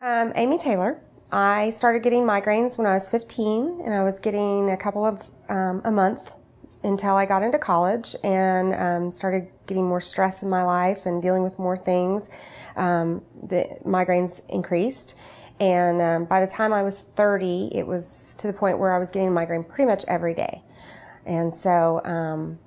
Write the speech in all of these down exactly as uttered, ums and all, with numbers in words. I'm Amy Taylor. I started getting migraines when I was fifteen, and I was getting a couple of um, a month until I got into college and um, started getting more stress in my life and dealing with more things. Um, the migraines increased, and um, by the time I was thirty, it was to the point where I was getting a migraine pretty much every day. And so um,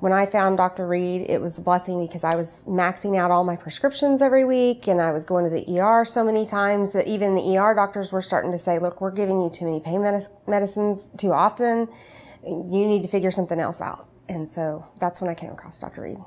when I found Doctor Reed, it was a blessing because I was maxing out all my prescriptions every week, and I was going to the E R so many times that even the E R doctors were starting to say, look, we're giving you too many pain medis medicines too often. You need to figure something else out. And so that's when I came across Doctor Reed.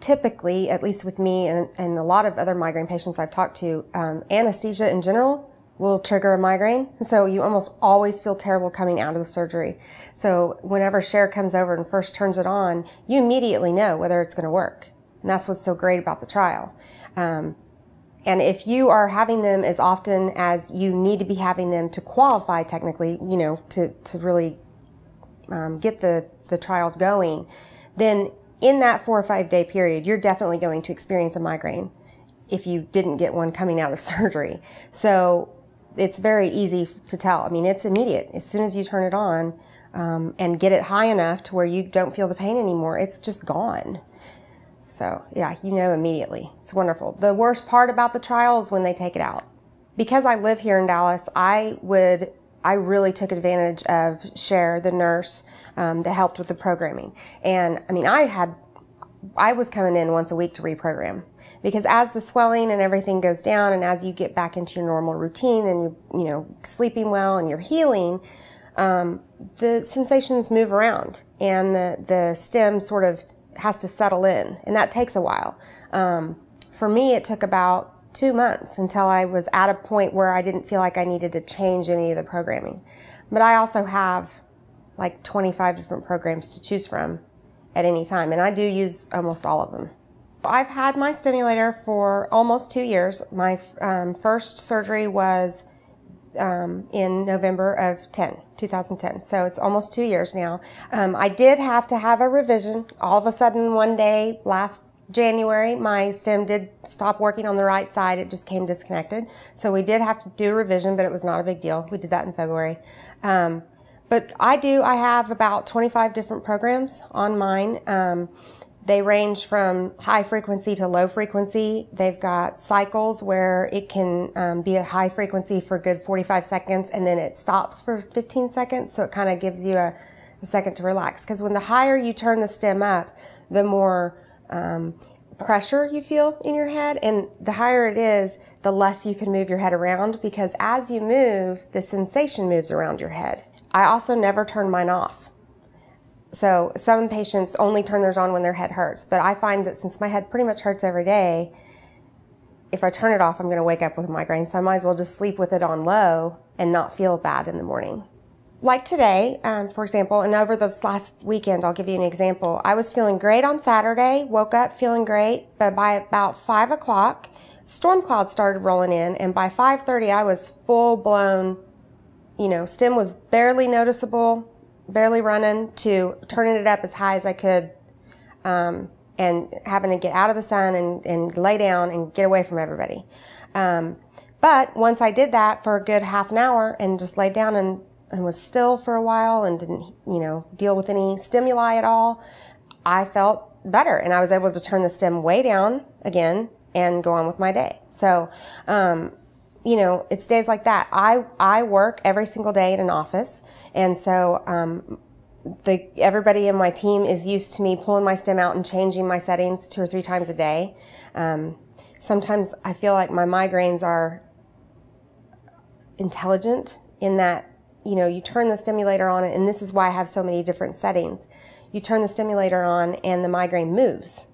Typically, at least with me and, and a lot of other migraine patients I've talked to, um, anesthesia in general will trigger a migraine, and so you almost always feel terrible coming out of the surgery. So whenever Share comes over and first turns it on, you immediately know whether it's going to work, and that's what's so great about the trial. Um, and if you are having them as often as you need to be having them to qualify technically, you know, to, to really um, get the, the trial going, then in that four or five day period, you're definitely going to experience a migraine if you didn't get one coming out of surgery. So it's very easy to tell. I mean, it's immediate. As soon as you turn it on um, and get it high enough to where you don't feel the pain anymore, it's just gone. So yeah, you know immediately. It's wonderful. The worst part about the trial is when they take it out. Because I live here in Dallas, I would, I really took advantage of Share, the nurse um, that helped with the programming. And I mean, I had I was coming in once a week to reprogram, because as the swelling and everything goes down and as you get back into your normal routine and you you know sleeping well and you're healing, um, the sensations move around and the, the stem sort of has to settle in, and that takes a while. Um, for me, it took about two months until I was at a point where I didn't feel like I needed to change any of the programming. But I also have like twenty-five different programs to choose from at any time, and I do use almost all of them. I've had my stimulator for almost two years. My um, first surgery was um, in November of two thousand ten, so it's almost two years now. Um, I did have to have a revision. All of a sudden, one day, last January, my stem did stop working on the right side. It just came disconnected. So we did have to do a revision, but it was not a big deal. We did that in February. Um, But I do, I have about twenty-five different programs on mine. Um, they range from high frequency to low frequency. They've got cycles where it can um, be a high frequency for a good forty-five seconds, and then it stops for fifteen seconds. So it kind of gives you a, a second to relax. Because when the higher you turn the stem up, the more um, pressure you feel in your head. And the higher it is, the less you can move your head around, because as you move, the sensation moves around your head. I also never turn mine off. So some patients only turn theirs on when their head hurts, but I find that since my head pretty much hurts every day, if I turn it off, I'm gonna wake up with a migraine, so I might as well just sleep with it on low and not feel bad in the morning. Like today, um, for example, and over this last weekend, I'll give you an example. I was feeling great on Saturday, woke up feeling great, but by about five o'clock, storm clouds started rolling in, and by five thirty, I was full-blown. You know, stem was barely noticeable, barely running, to turning it up as high as I could, um, and having to get out of the sun and, and lay down and get away from everybody. Um, but once I did that for a good half an hour and just laid down and, and was still for a while and didn't, you know, deal with any stimuli at all, I felt better, and I was able to turn the stem way down again and go on with my day. So, um, you know, it's days like that. I, I work every single day in an office, and so um, the, everybody in my team is used to me pulling my stem out and changing my settings two or three times a day. Um, sometimes I feel like my migraines are intelligent in that, you know, you turn the stimulator on, and this is why I have so many different settings. You turn the stimulator on and the migraine moves,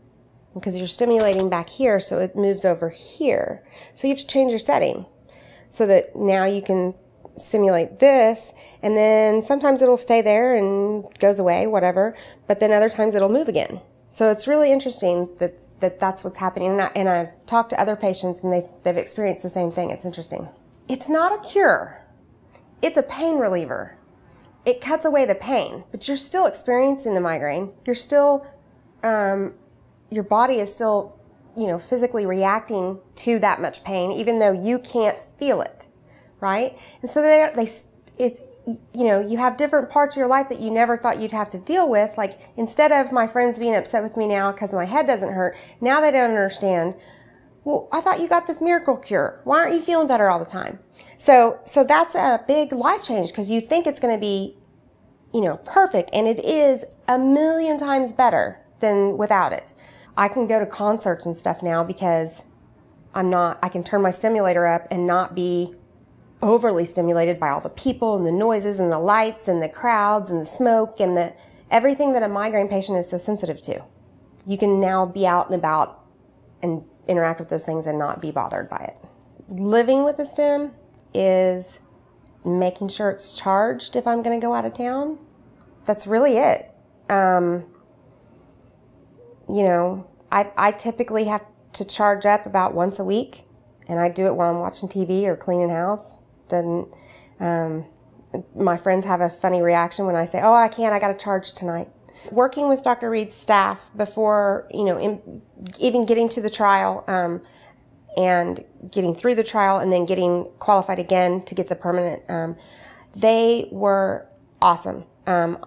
because you're stimulating back here, so it moves over here. So you have to change your setting, so that now you can stimulate this, and then sometimes it'll stay there and goes away, whatever, but then other times it'll move again. So it's really interesting that, that that's what's happening, and, I, and I've talked to other patients, and they've, they've experienced the same thing. It's interesting. It's not a cure. It's a pain reliever. It cuts away the pain, but you're still experiencing the migraine. You're still, um, your body is still you know, physically reacting to that much pain, even though you can't feel it, right? And so they, they, it's, you know, you have different parts of your life that you never thought you'd have to deal with. Like, instead of my friends being upset with me now because my head doesn't hurt, now they don't understand, well, I thought you got this miracle cure. Why aren't you feeling better all the time? So, so that's a big life change, because you think it's going to be, you know, perfect, and it is a million times better than without it. I can go to concerts and stuff now because I'm not, I can turn my stimulator up and not be overly stimulated by all the people and the noises and the lights and the crowds and the smoke and the everything that a migraine patient is so sensitive to. You can now be out and about and interact with those things and not be bothered by it. Living with a stim is making sure it's charged if I'm going to go out of town. That's really it. Um, you know, I, I typically have to charge up about once a week, and I do it while I'm watching T V or cleaning house. Then, um, my friends have a funny reaction when I say, oh, I can't, I got to charge tonight. Working with Doctor Reed's staff before, you know, in, even getting to the trial, um, and getting through the trial and then getting qualified again to get the permanent, um, they were awesome. Um,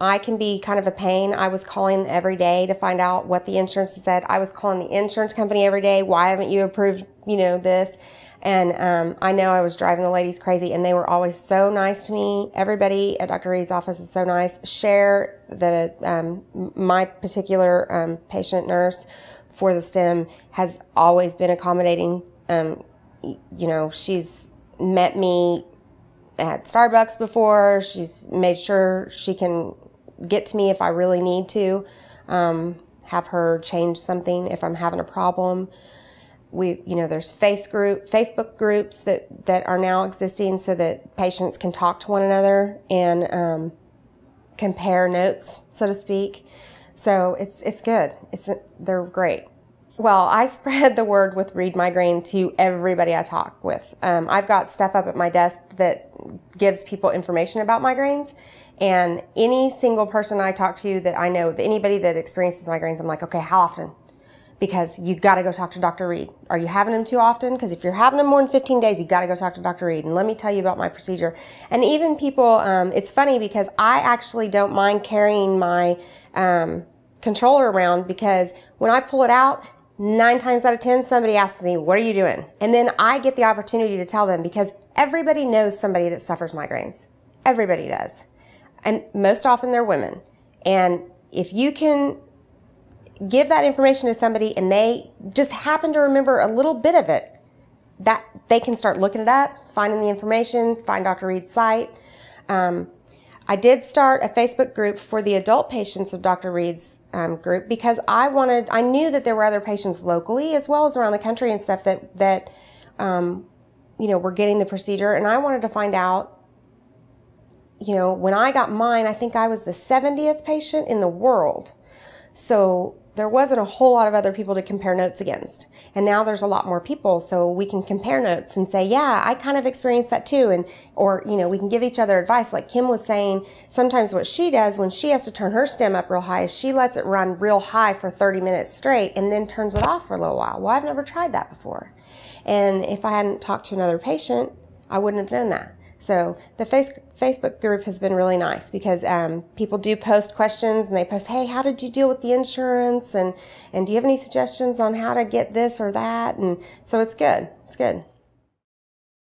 I can be kind of a pain. I was calling every day to find out what the insurance said. I was calling the insurance company every day. Why haven't you approved, you know, this? And um, I know I was driving the ladies crazy, and they were always so nice to me. Everybody at Doctor Reed's office is so nice. Share, the, um, my particular um, patient nurse for the stim, has always been accommodating. Um, you know, she's met me at Starbucks before. She's made sure she can get to me if I really need to, um, have her change something if I'm having a problem. We, you know, there's face group, Facebook groups that, that are now existing so that patients can talk to one another and um, compare notes, so to speak. So it's, it's good. It's, they're great. Well, I spread the word with Reed Migraine to everybody I talk with. Um, I've got stuff up at my desk that gives people information about migraines, and any single person I talk to that I know, anybody that experiences migraines, I'm like, okay, how often? Because you got to go talk to Doctor Reed. Are you having them too often? Because if you're having them more than fifteen days, you got to go talk to Doctor Reed. And let me tell you about my procedure. And even people, um, it's funny because I actually don't mind carrying my um, controller around, because when I pull it out, nine times out of ten, somebody asks me, what are you doing? And then I get the opportunity to tell them, because everybody knows somebody that suffers migraines. Everybody does. And most often they're women. And if you can give that information to somebody and they just happen to remember a little bit of it, that they can start looking it up, finding the information, find Doctor Reed's site. Um, I did start a Facebook group for the adult patients of Doctor Reed's um, group, because I wanted, I knew that there were other patients locally as well as around the country and stuff that, that um, you know, were getting the procedure. And I wanted to find out, you know, when I got mine, I think I was the seventieth patient in the world. So there wasn't a whole lot of other people to compare notes against. And now there's a lot more people, so we can compare notes and say, yeah, I kind of experienced that too. And, or, you know, we can give each other advice. Like Kim was saying, sometimes what she does when she has to turn her stim up real high is she lets it run real high for thirty minutes straight and then turns it off for a little while. Well, I've never tried that before. And if I hadn't talked to another patient, I wouldn't have known that. So the Facebook group has been really nice, because um, people do post questions, and they post, hey, how did you deal with the insurance? And, and do you have any suggestions on how to get this or that? And so it's good. It's good.